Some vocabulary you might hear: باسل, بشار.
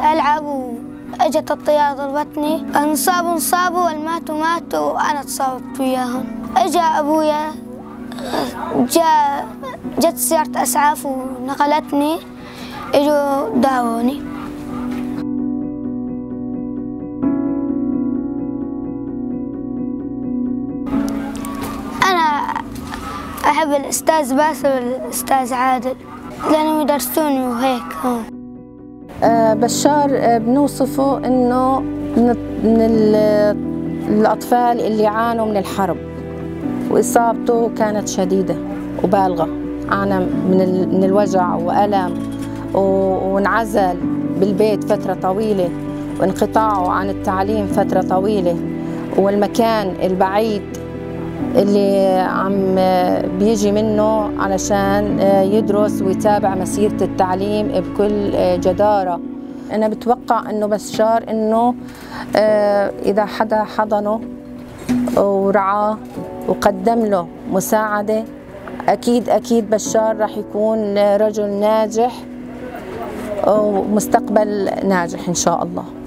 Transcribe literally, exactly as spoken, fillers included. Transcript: كنت ألعب وأجت الطيارة ضربتني، انصابوا انصابوا والماتوا ماتوا وأنا تصابت وياهم. أجا أبويا، جاء جت سيارة أسعاف ونقلتني، إجوا داووني. أنا أحب الأستاذ باسل والأستاذ عادل لأنهم يدرسوني وهيك. آه بشار بنوصفه إنه من الأطفال اللي عانوا من الحرب، وإصابته كانت شديدة وبالغة، عانى من من الوجع وألم، وانعزل بالبيت فترة طويلة، وانقطاعه عن التعليم فترة طويلة، والمكان البعيد اللي عم بيجي منه علشان يدرس ويتابع مسيرة التعليم بكل جدارة. أنا بتوقع إنه بشار إنه إذا حدا حضنه ورعاه وقدم له مساعدة، أكيد أكيد بشار رح يكون رجل ناجح ومستقبل ناجح إن شاء الله.